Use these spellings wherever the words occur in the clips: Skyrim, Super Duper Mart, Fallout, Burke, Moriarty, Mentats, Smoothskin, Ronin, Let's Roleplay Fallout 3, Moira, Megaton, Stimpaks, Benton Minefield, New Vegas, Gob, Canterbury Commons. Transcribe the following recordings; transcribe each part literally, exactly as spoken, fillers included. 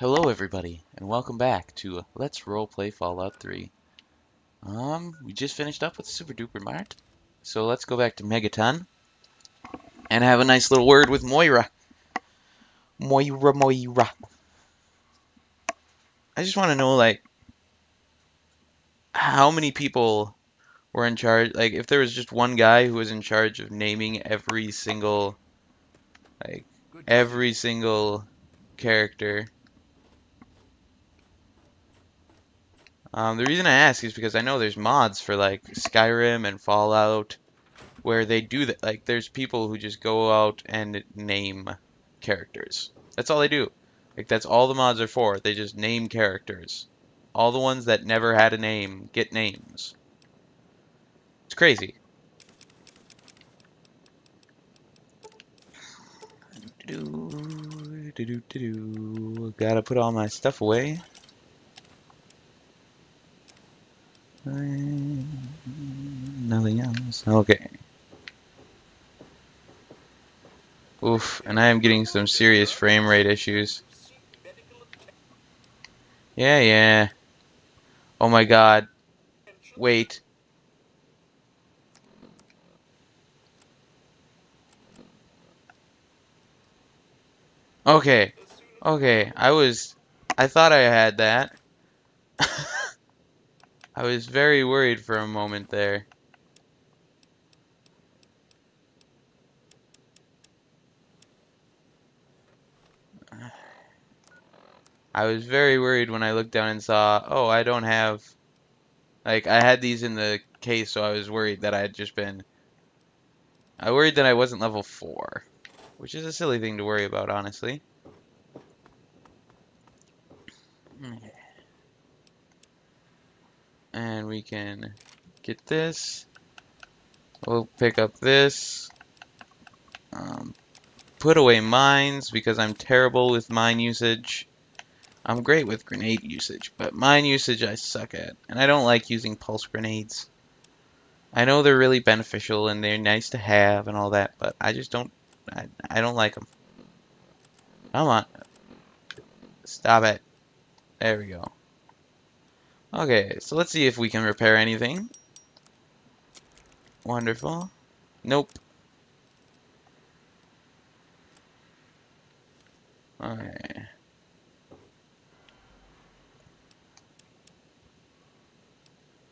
Hello everybody, and welcome back to Let's Roleplay Fallout three. Um, we just finished up with Super Duper Mart, so let's go back to Megaton and have a nice little word with Moira. Moira, Moira. I just want to know, like, how many people were in charge, like, if there was just one guy who was in charge of naming every single, like, every single character. Um, the reason I ask is because I know there's mods for, like, Skyrim and Fallout where they do that. Like, there's people who just go out and name characters. That's all they do. Like, that's all the mods are for. They just name characters. All the ones that never had a name get names. It's crazy. Do, do, do, do. Gotta put all my stuff away. Nothing else. Okay. Oof, and I am getting some serious frame rate issues. Yeah, yeah. Oh my god. Wait. Okay. Okay, I was... I thought I had that. I was very worried for a moment there. I was very worried when I looked down and saw, oh, I don't have... Like, I had these in the case, so I was worried that I had just been... I worried that I wasn't level four. Which is a silly thing to worry about, honestly. Okay. And we can get this. We'll pick up this. Um, put away mines because I'm terrible with mine usage. I'm great with grenade usage, but mine usage I suck at. And I don't like using pulse grenades. I know they're really beneficial and they're nice to have and all that, but I just don't, I, I don't like them. Come on. Stop it. There we go. Okay, so let's see if we can repair anything. Wonderful. Nope. Okay.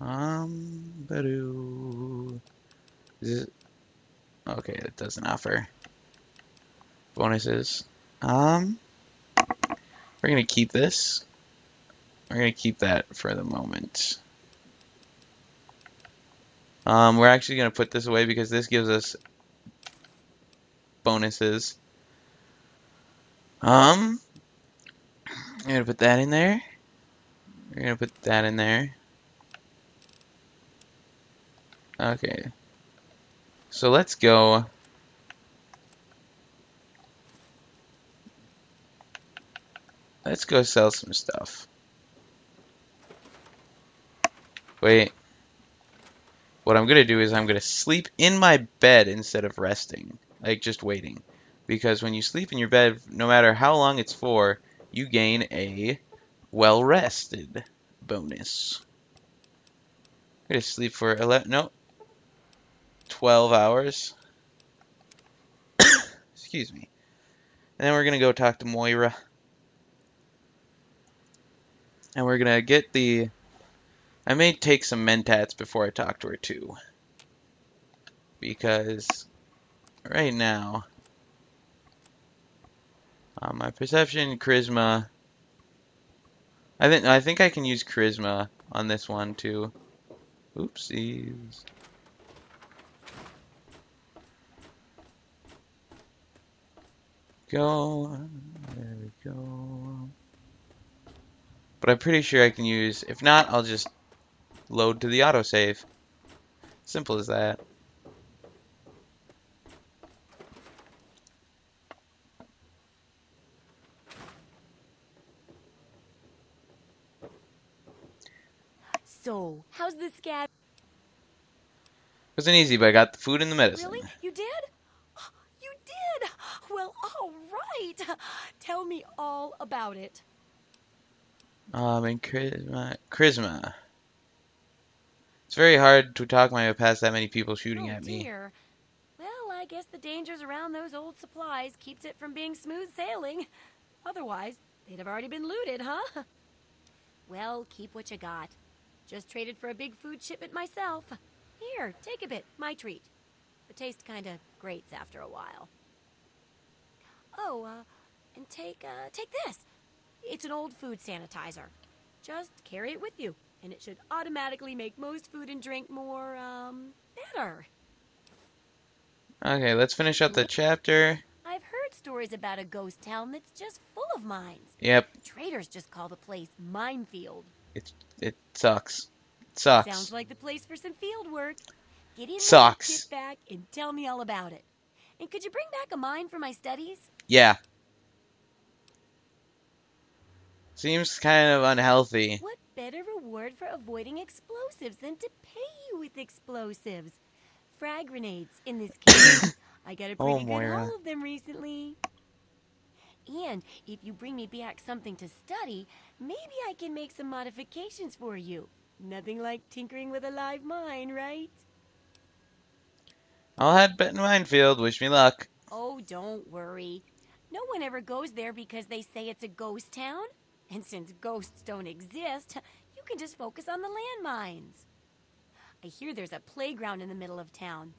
Um, badoo. Is it? Okay, it doesn't offer bonuses. Um, we're gonna keep this. We're going to keep that for the moment. Um, we're actually going to put this away because this gives us bonuses. Um, I'm going to put that in there. We're going to put that in there. Okay. So let's go. Let's go sell some stuff. Wait, what I'm going to do is I'm going to sleep in my bed instead of resting, like just waiting. Because when you sleep in your bed, no matter how long it's for, you gain a well-rested bonus. I'm going to sleep for eleven, no, twelve hours. Excuse me. And then we're going to go talk to Moira. And we're going to get the... I may take some Mentats before I talk to her too, because right now uh, my perception, charisma. I think I think I can use charisma on this one too. Oopsies. Go, there we go. But I'm pretty sure I can use. If not, I'll just load to the autosave. Simple as that. So, how's the scab? It wasn't easy, but I got the food and the medicine. Really? You did? You did? Well, all right. Tell me all about it. Um, and charisma, charisma. It's very hard to talk my way past that many people shooting oh, at me. Dear. Well, I guess the dangers around those old supplies keeps it from being smooth sailing. Otherwise, they'd have already been looted, huh? Well, keep what you got. Just traded for a big food shipment myself. Here, take a bit, my treat. The taste kinda grates after a while. Oh, uh, and take, uh, take this. It's an old food sanitizer. Just carry it with you, and it should automatically make most food and drink more, um, better. Okay, let's finish up the chapter. I've heard stories about a ghost town that's just full of mines. Yep. Traders just call the place Minefield. It, it sucks. It sucks. Sounds like the place for some field work. Get in there, get back, and tell me all about it. And could you bring back a mine for my studies? Yeah. Seems kind of unhealthy. What better reward for avoiding explosives than to pay you with explosives? Frag grenades, in this case. I got a pretty oh, good Moira. haul of them recently. And if you bring me back something to study, maybe I can make some modifications for you. Nothing like tinkering with a live mine, right? I'll head Benton Minefield. Wish me luck. Oh, don't worry. No one ever goes there because they say it's a ghost town. And since ghosts don't exist, you can just focus on the landmines. I hear there's a playground in the middle of town.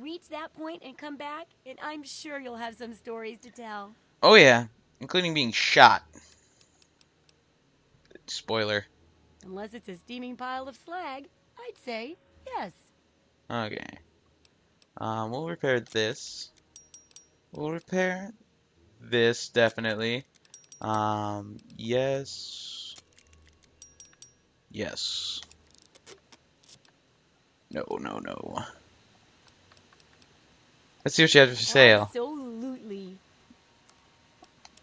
Reach that point and come back, and I'm sure you'll have some stories to tell. Oh yeah, including being shot. Spoiler. Unless it's a steaming pile of slag, I'd say yes. Okay. Um, we'll repair this. We'll repair this, definitely. Um, yes. Yes. No, no, no. Let's see what you have for sale. Absolutely.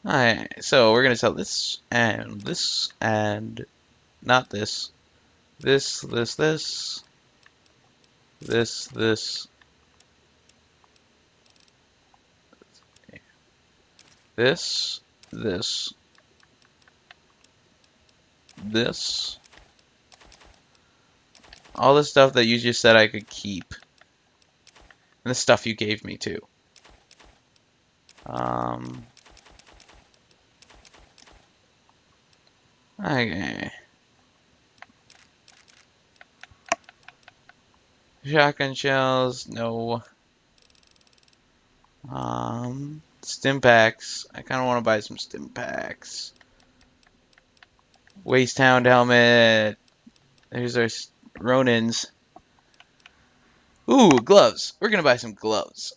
Alright, so we're gonna sell this, and this, and not this. This, this, this. This, this. This. This, this, all the stuff that you just said I could keep, and the stuff you gave me too. Um, okay. Shotgun shells, no. Um. Stimpaks. I kind of want to buy some Stimpaks. Waste Hound helmet. There's our Ronins. Ooh, gloves. We're going to buy some gloves.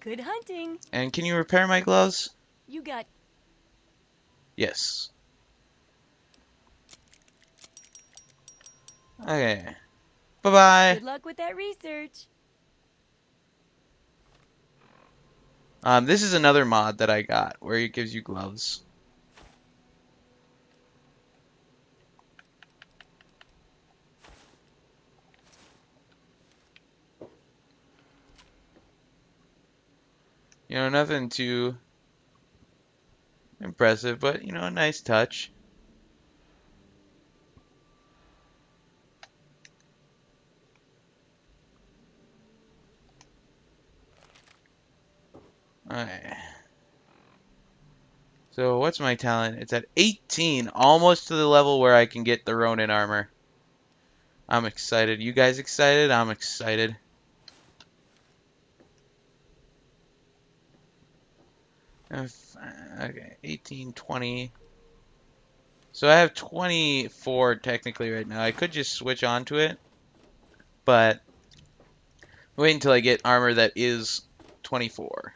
Good hunting. And can you repair my gloves? You got... Yes. Okay. Bye-bye. Good luck with that research. Um, this is another mod that I got where it gives you gloves. You know, nothing too impressive, but, you know, a nice touch. Alright. So, what's my talent? It's at eighteen, almost to the level where I can get the Ronin armor. I'm excited. You guys excited? I'm excited. Okay, eighteen, twenty. So, I have twenty-four technically right now. I could just switch on to it, but wait until I get armor that is twenty-four.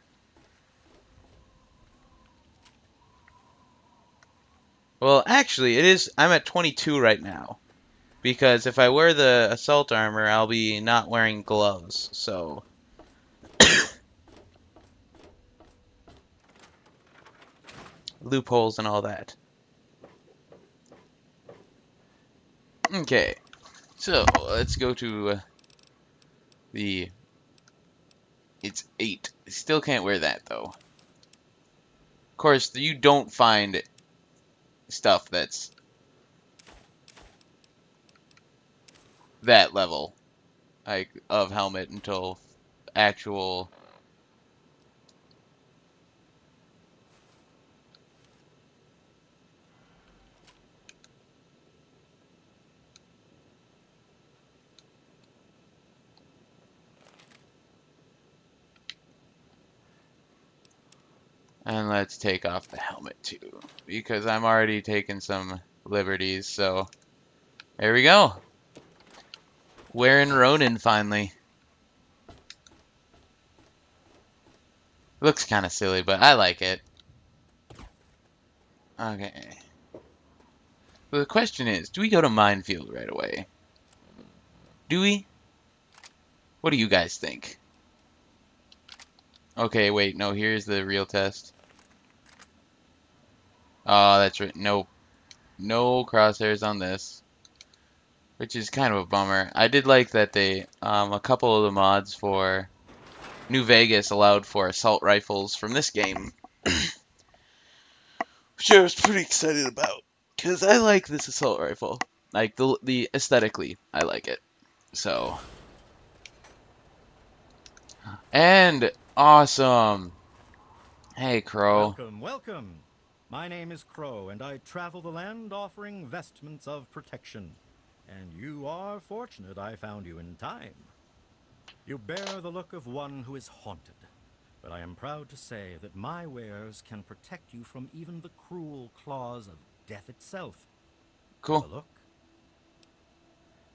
Well, actually, it is. I'm at twenty-two right now, because if I wear the assault armor, I'll be not wearing gloves. So, loopholes and all that. Okay, so let's go to uh, the It's eight. I still can't wear that, though. Of course, you don't find stuff that's that level, like, of helmet until actual... And let's take off the helmet too, because I'm already taking some liberties, so there we go. Wearing Ronin finally. Looks kind of silly, but I like it. Okay. Well, the question is, do we go to Minefield right away? Do we? What do you guys think? Okay, wait, no, here's the real test. Oh, that's right. No, no crosshairs on this, which is kind of a bummer. I did like that they, um, a couple of the mods for New Vegas allowed for assault rifles from this game, which I was pretty excited about, because I like this assault rifle. Like, the, the aesthetically, I like it. So. And... Awesome. Hey, Crow. Welcome, welcome. My name is Crow, and I travel the land offering vestments of protection. And you are fortunate I found you in time. You bear the look of one who is haunted, but I am proud to say that my wares can protect you from even the cruel claws of death itself. Cool. Have a look.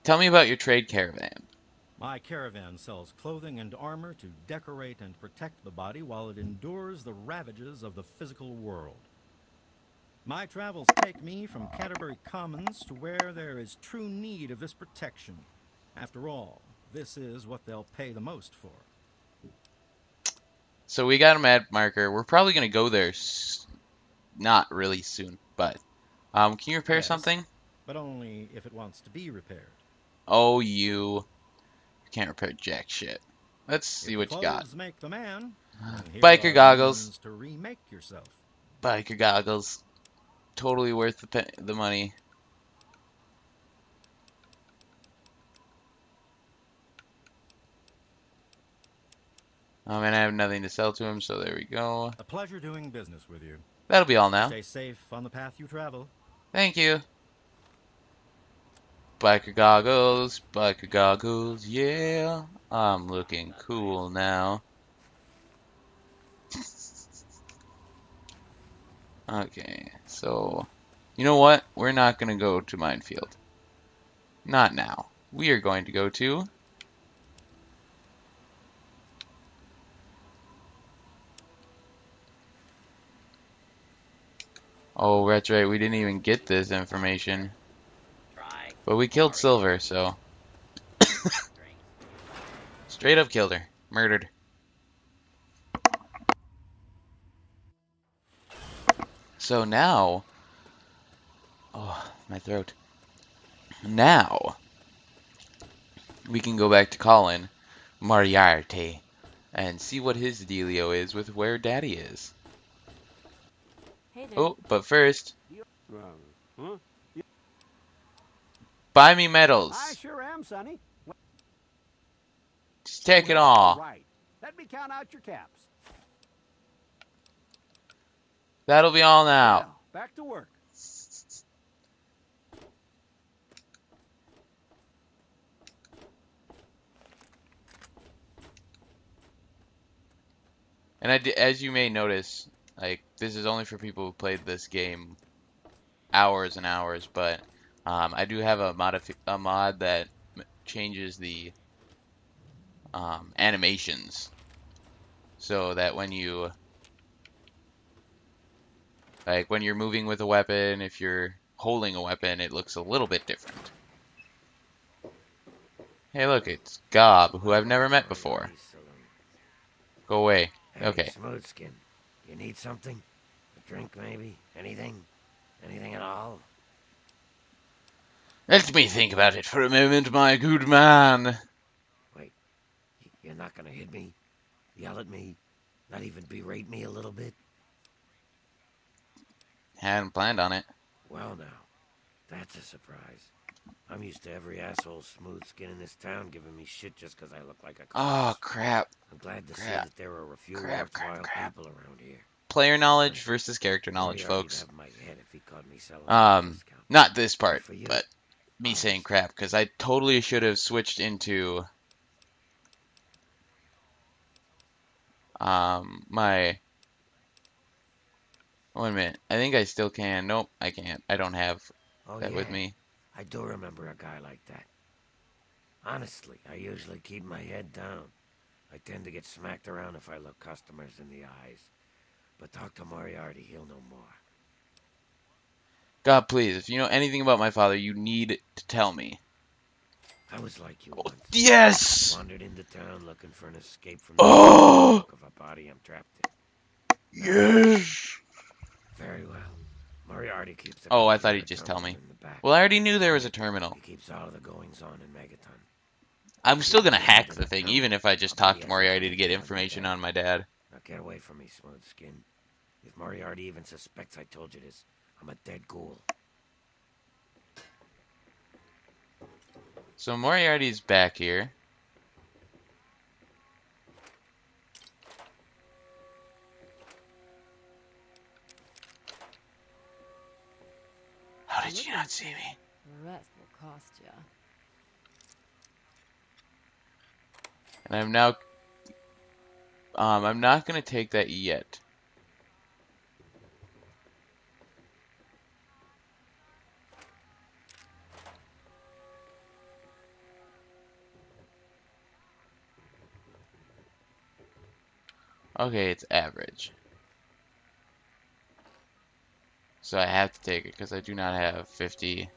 Tell me about your trade caravan. My caravan sells clothing and armor to decorate and protect the body while it endures the ravages of the physical world. My travels take me from Canterbury Commons to where there is true need of this protection. After all, this is what they'll pay the most for. So we got a mad marker. We're probably going to go there s not really soon, but um, can you repair yes, something? But only if it wants to be repaired. Oh, you... Can't repair jack shit. Let's see what you got. Make the man, biker goggles. To remake yourself. Biker goggles. Totally worth the pe the money. Oh man, I have nothing to sell to him, so there we go. A pleasure doing business with you. That'll be all now. Stay safe on the path you travel. Thank you. Biker goggles, biker goggles, yeah. I'm looking cool now. Okay, so... You know what? We're not going to go to Minefield. Not now. We are going to go to... Oh, that's right. We didn't even get this information. But we killed Silver, so... Straight up killed her. Murdered. So now... Oh, my throat. Now... We can go back to Colin, Moriarty, and see what his dealio is with where Daddy is. Hey there. Oh, but first... Huh? Buy me medals. I sure am, Sonny. Just take it all. Right. Let me count out your caps. That'll be all now. Now back to work. And I d as you may notice, like, this is only for people who played this game hours and hours, but. Um, I do have a, modif a mod that m changes the um, animations, so that when you, like when you're moving with a weapon, if you're holding a weapon, it looks a little bit different. Hey, look, it's Gob, who I've never met before. Go away. Hey, okay. Smoothskin, you need something? A drink, maybe? Anything? Anything at all? Let me think about it for a moment, my good man. Wait, you're not gonna hit me? yell at me, not even berate me a little bit? Hadn't planned on it. Well, now, that's a surprise. I'm used to every asshole smooth skin in this town giving me shit just because I look like a clown. Oh, crap. I'm glad to crap. see that there are a few crap, worthwhile crap, crap. people around here. Player knowledge versus character knowledge, folks. Um, not this part, but me saying crap, because I totally should have switched into um, my... One minute. I think I still can. Nope, I can't. I don't have oh, that yeah. with me. I do remember a guy like that. Honestly, I usually keep my head down. I tend to get smacked around if I look customers in the eyes. But talk to Moriarty, he'll know more. God, please, if you know anything about my father, you need to tell me. I was like you oh, once. Yes! I wandered into town looking for an escape from the oh! of a body I'm trapped in. Yes! Very well. Moriarty keeps the Oh, I thought he'd just tell me. Well, I already knew there was a terminal. He keeps all of the goings-on in Megaton. I'm still going to hack the thing, even if I just talk to Moriarty to get information on my dad. Now get away from me, smooth skin. If Moriarty even suspects I told you this, I'm a dead ghoul. So Moriarty's back here. How did you not see me? The rest will cost you. And I'm now... Um, I'm not going to take that yet. Okay, it's average. So I have to take it because I do not have fifty.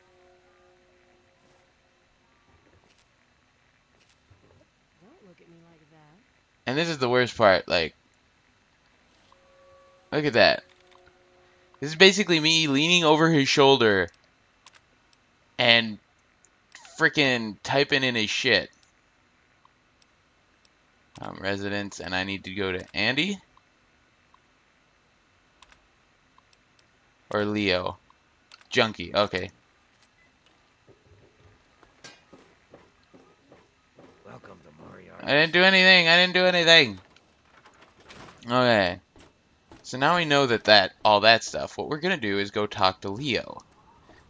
Don't look at me like that. And this is the worst part. Like, look at that. This is basically me leaning over his shoulder and freaking typing in his shit. Um, residents, and I need to go to Andy. Or Leo. Junkie, okay. Welcome to Moriarty. I didn't do anything, I didn't do anything. Okay. So now we know that, that all that stuff. What we're gonna do is go talk to Leo.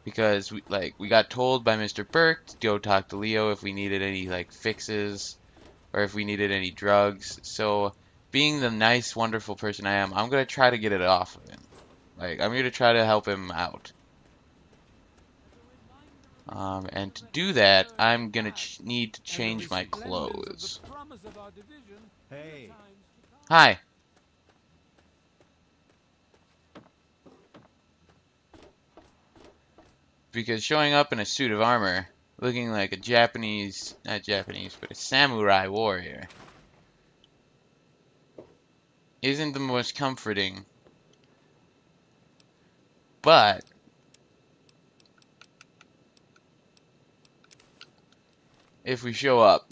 Because we, like, we got told by Mister Burke to go talk to Leo if we needed any like fixes or if we needed any drugs. So being the nice, wonderful person I am, I'm gonna try to get it off of him. Like, I'm going to try to help him out. Um, and to do that, I'm going to ch need to change my clothes. Hey. Hi. Because showing up in a suit of armor, looking like a Japanese, not Japanese, but a samurai warrior, isn't the most comforting. But if we show up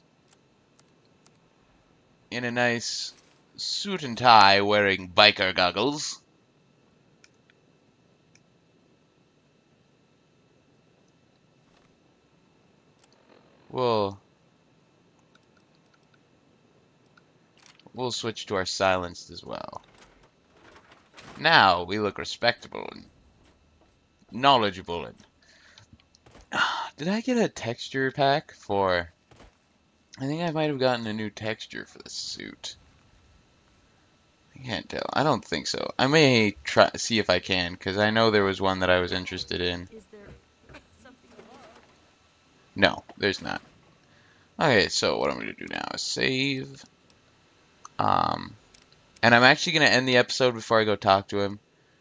in a nice suit and tie wearing biker goggles, we'll, we'll switch to our silenced as well. Now we look respectable and knowledgeable. And did I get a texture pack for? I think I might have gotten a new texture for the suit. I can't tell. I don't think so. I may try see if I can, because I know there was one that I was interested in. Is there something wrong? No, there's not. Okay, so what I'm gonna do now is save. Um, and I'm actually gonna end the episode before I go talk to him.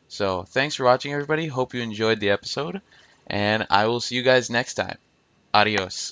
So, thanks for watching, everybody. Hope you enjoyed the episode, and I will see you guys next time. Adios.